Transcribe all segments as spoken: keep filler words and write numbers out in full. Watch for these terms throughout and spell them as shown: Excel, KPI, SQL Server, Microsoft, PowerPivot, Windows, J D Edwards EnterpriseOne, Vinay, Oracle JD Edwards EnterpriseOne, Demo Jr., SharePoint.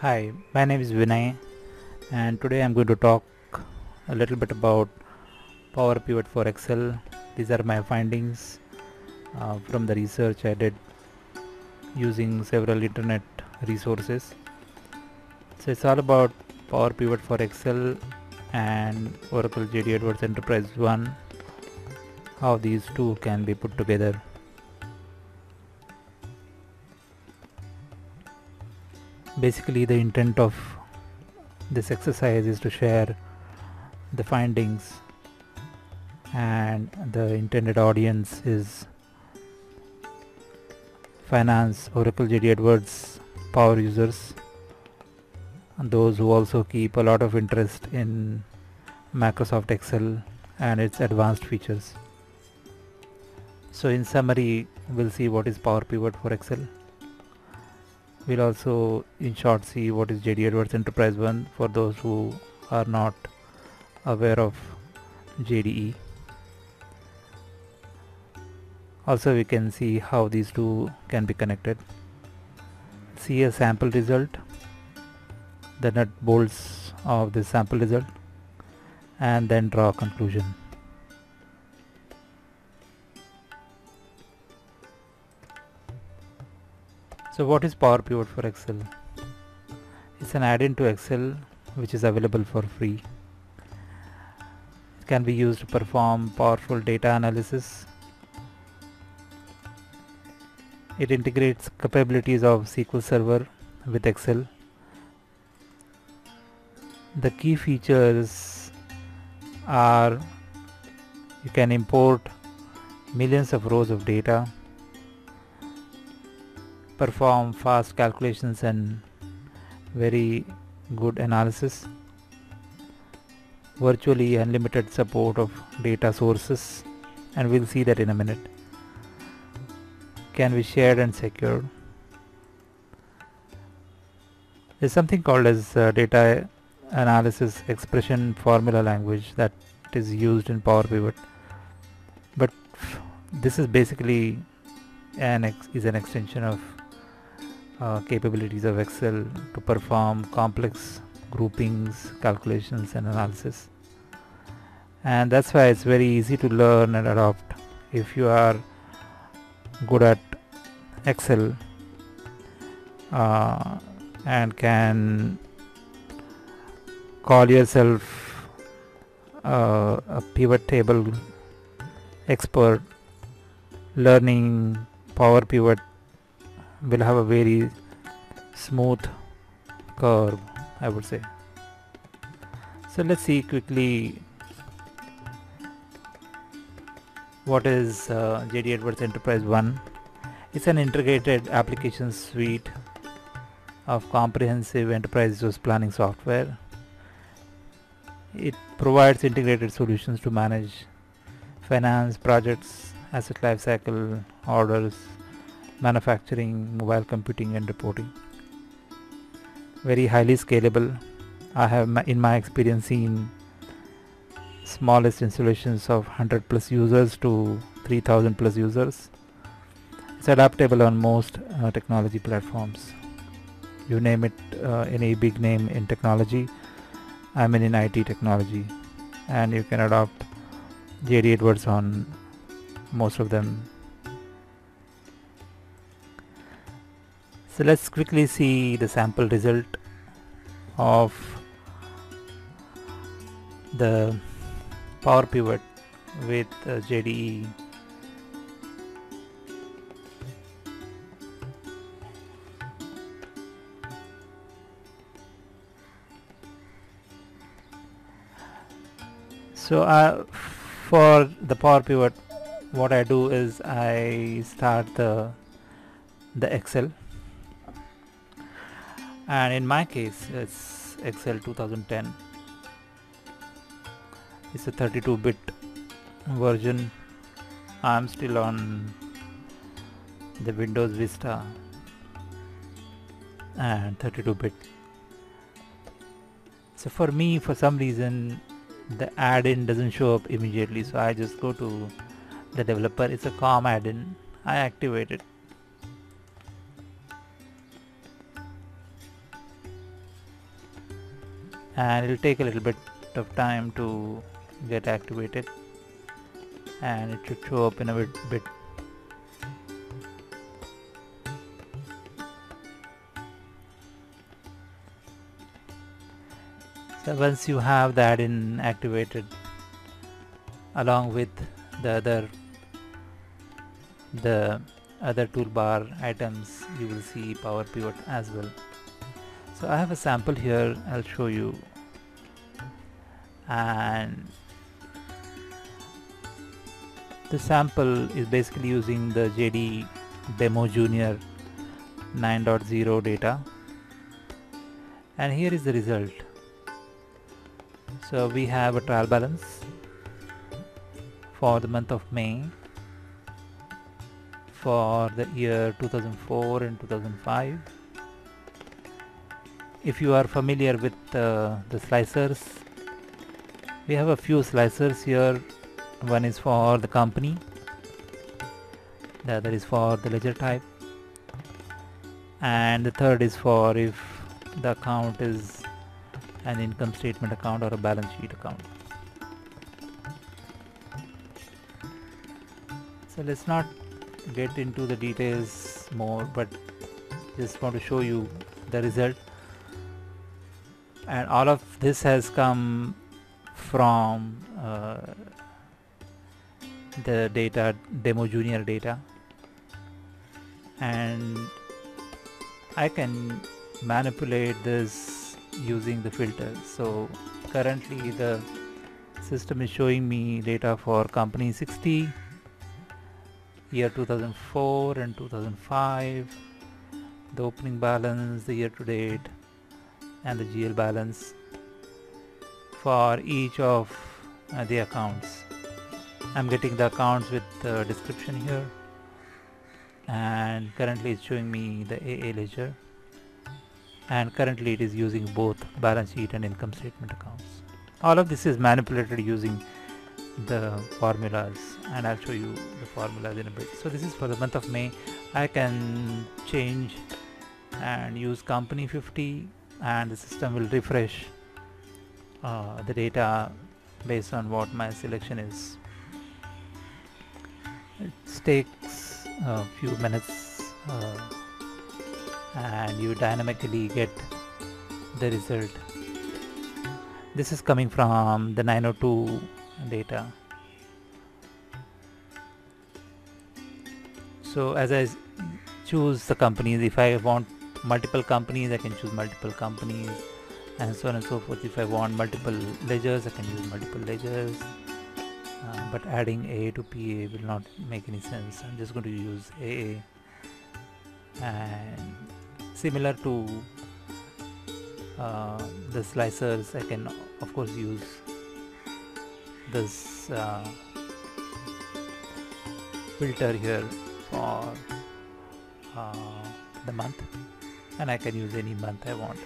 Hi, my name is Vinay and today I'm going to talk a little bit about PowerPivot for Excel. These are my findings uh, from the research I did using several internet resources. So it's all about PowerPivot for Excel and Oracle J D Edwards EnterpriseOne, how these two can be put together. Basically, the intent of this exercise is to share the findings, and the intended audience is finance, Oracle J D Edwards power users, and those who also keep a lot of interest in Microsoft Excel and its advanced features. So in summary, we'll see what is PowerPivot for Excel. We'll also in short see what is J D Edwards EnterpriseOne for those who are not aware of J D E. Also we can see how these two can be connected. See a sample result, the nut bolts of the sample result, and then draw a conclusion. So what is PowerPivot for Excel? It's an add-in to Excel which is available for free. It can be used to perform powerful data analysis. It integrates capabilities of S Q L Server with Excel. The key features are you can import millions of rows of data, perform fast calculations and very good analysis, virtually unlimited support of data sources, and we'll see that in a minute. Can be shared and secured. There's something called as uh, data analysis expression formula language that is used in PowerPivot, but this is basically an ex is an extension of Uh, capabilities of Excel to perform complex groupings, calculations and analysis, and that's why it's very easy to learn and adopt if you are good at Excel uh, and can call yourself uh, a pivot table expert. Learning PowerPivot will have a very smooth curve, I would say. So let's see quickly what is uh, J D Edwards EnterpriseOne. It's an integrated application suite of comprehensive enterprise resource planning software. It provides integrated solutions to manage finance, projects, asset lifecycle, orders, manufacturing, mobile computing and reporting. Very highly scalable. I have in my experience seen smallest installations of one hundred plus users to three thousand plus users. It's adaptable on most uh, technology platforms. You name it, uh, any big name in technology, I mean in I T technology, and you can adopt J D Edwards on most of them. So let's quickly see the sample result of the PowerPivot with uh, J D E. So uh, for the PowerPivot, what I do is I start the the Excel. And in my case, it's Excel two thousand ten. It's a thirty-two bit version. I'm still on the Windows Vista and thirty-two bit. So for me, for some reason, the add-in doesn't show up immediately. So I just go to the developer. It's a COM add-in. I activate it. and it will take a little bit of time to get activated, and it should show up in a bit, bit. So once you have the add-in activated along with the other the other toolbar items, you will see PowerPivot as well. So I have a sample here, I'll show you, and the sample is basically using the J D Demo Junior nine point zero data, and here is the result. So we have a trial balance for the month of May for the year two thousand four and two thousand five. If you are familiar with uh, the slicers, we have a few slicers here. One is for the company, the other is for the ledger type, and the third is for if the account is an income statement account or a balance sheet account. So let's not get into the details more, but just want to show you the result. And all of this has come from uh, the data Demo Junior data, and I can manipulate this using the filters. So currently the system is showing me data for company sixty, year two thousand four and two thousand five, the opening balance, the year to date, and the G L balance for each of uh, the accounts. I'm getting the accounts with the description here, and currently it's showing me the A A ledger, and currently it is using both balance sheet and income statement accounts. All of this is manipulated using the formulas, and I'll show you the formulas in a bit. So this is for the month of May. I can change and use company fifty, and the system will refresh uh, the data based on what my selection is. It takes a few minutes uh, and you dynamically get the result. This is coming from the nine oh two data. So as I choose the companies, if I want multiple companies, I can choose multiple companies, and so on and so forth. If I want multiple ledgers, I can use multiple ledgers. Uh, but adding A A to P A will not make any sense. I'm just going to use A A, and similar to uh, the slicers, I can of course use this uh, filter here for uh, the month, and I can use any month I want.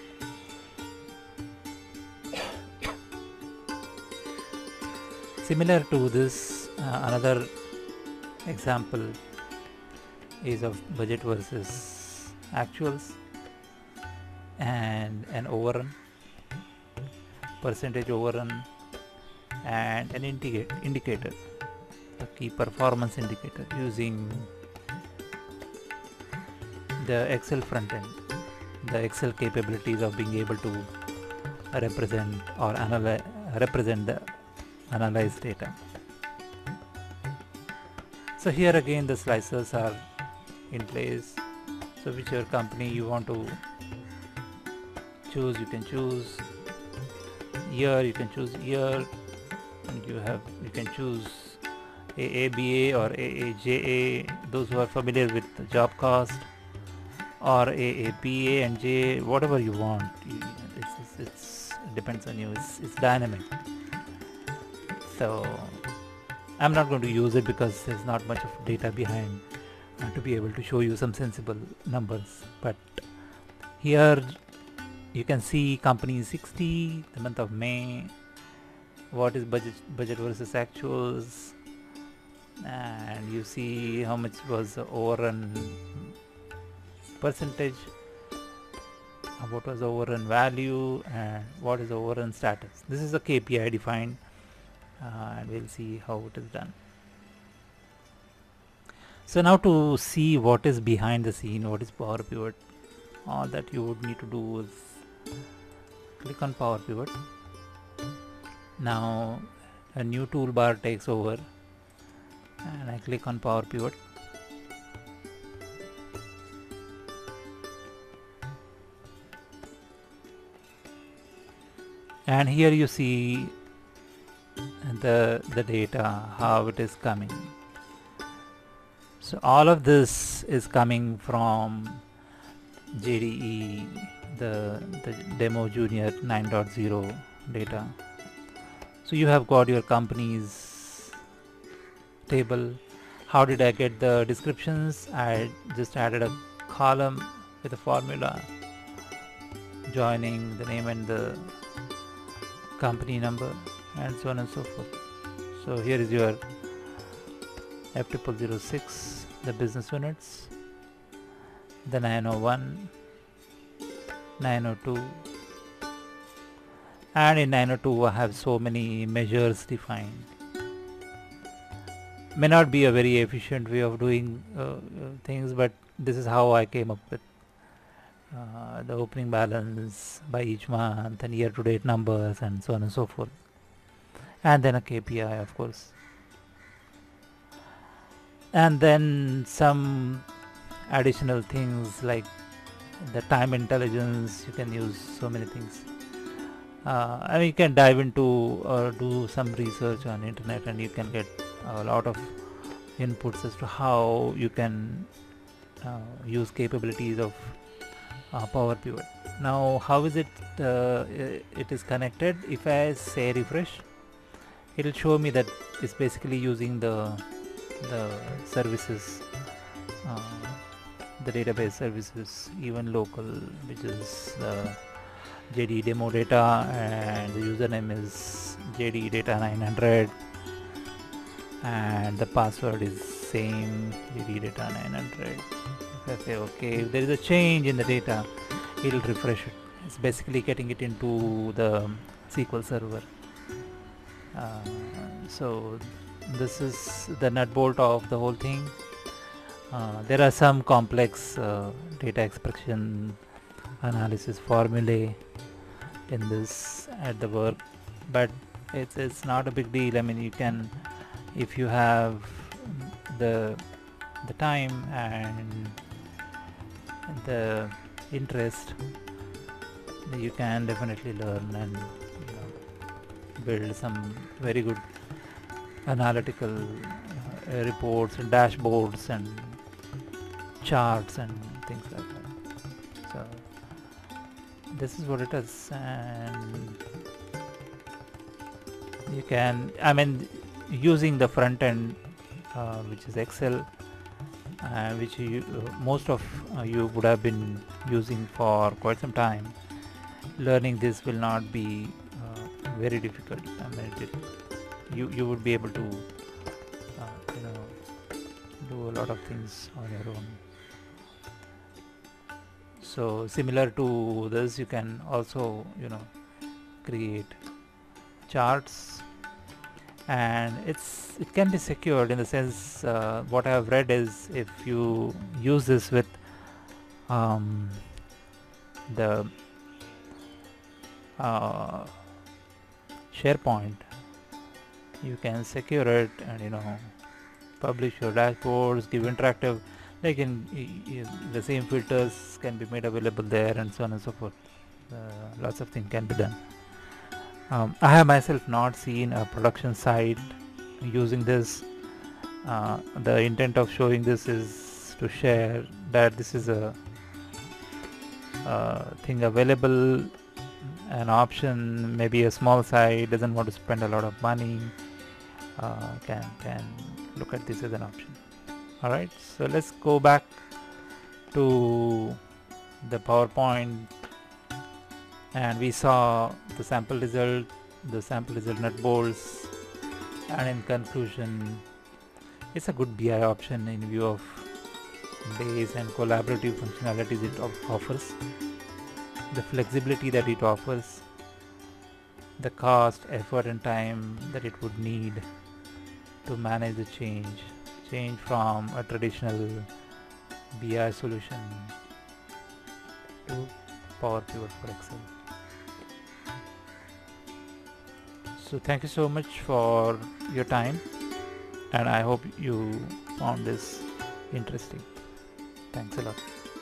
Similar to this, uh, another example is of budget versus actuals and an overrun, percentage overrun, and an indicator, the key performance indicator, using the Excel front end, the Excel capabilities of being able to represent or analyze, represent the analyze data. So here again the slicers are in place, so whichever company you want to choose, you can choose. Year, you can choose year, and you have you can choose A A B A or A A J A, those who are familiar with the job cost, or A A B A and J A, whatever you want. It's, it's, it's it depends on you. It's, it's dynamic. So I'm not going to use it because there's not much of data behind uh, to be able to show you some sensible numbers. But here you can see company sixty, the month of May, what is budget budget versus actuals, and you see how much was the overrun percentage, what was the overrun value and what is the overrun status. This is a K P I defined, uh, and we'll see how it is done. So now to see what is behind the scene, what is PowerPivot, all that you would need to do is click on PowerPivot. Now a new toolbar takes over and I click on PowerPivot. And here you see the, the data, how it is coming. So all of this is coming from J D E, the, the Demo Junior nine point oh data. So you have got your company's table. How did I get the descriptions? I just added a column with a formula joining the name and the company number and so on and so forth. So here is your F zero zero zero six, the business units, the nine oh one, nine oh two, and in nine oh two I have so many measures defined. May not be a very efficient way of doing uh, things, but this is how I came up with Uh, the opening balance by each month and year to date numbers and so on and so forth, and then a K P I of course, and then some additional things like the time intelligence. You can use so many things, uh, and you can dive into or do some research on internet and you can get a lot of inputs as to how you can uh, use capabilities of Uh, PowerPivot. Now how is it uh, it is connected? If I say refresh, it will show me that it's basically using the the services, uh, the database services, even local, which is the J D demo data, and the username is J D data nine hundred and the password is same, J D data nine hundred. I say okay, if there is a change in the data, it will refresh it. It's basically getting it into the S Q L Server. Uh, so this is the nutbolt of the whole thing. Uh, there are some complex uh, data extraction analysis formulae in this at the work, but it's, it's not a big deal. I mean, you can, if you have the, the time and the interest, you can definitely learn and you know, build some very good analytical uh, reports and dashboards and charts and things like that. So this is what it is, and you can, I mean, using the front end uh, which is Excel, Uh, which you, uh, most of uh, you would have been using for quite some time, learning this will not be uh, very difficult. I mean, it, you you would be able to uh, you know, do a lot of things on your own. So similar to this, you can also you know create charts, and it's it can be secured in the sense, uh, what I have read is if you use this with um, the uh, SharePoint, you can secure it and you know publish your dashboards, give interactive, like in, in the same filters can be made available there and so on and so forth. Uh, lots of things can be done. Um, I have myself not seen a production site using this. Uh, the intent of showing this is to share that this is a, a thing available, an option. Maybe a small site doesn't want to spend a lot of money, uh, can, can look at this as an option. Alright, so let's go back to the PowerPoint. And we saw the sample result, the sample result nutbolts, and in conclusion, it's a good B I option in view of base and collaborative functionalities it offers. the flexibility that it offers, the cost, effort and time that it would need to manage the change change from a traditional B I solution to PowerPivot for Excel. So thank you so much for your time, and I hope you found this interesting. Thanks a lot.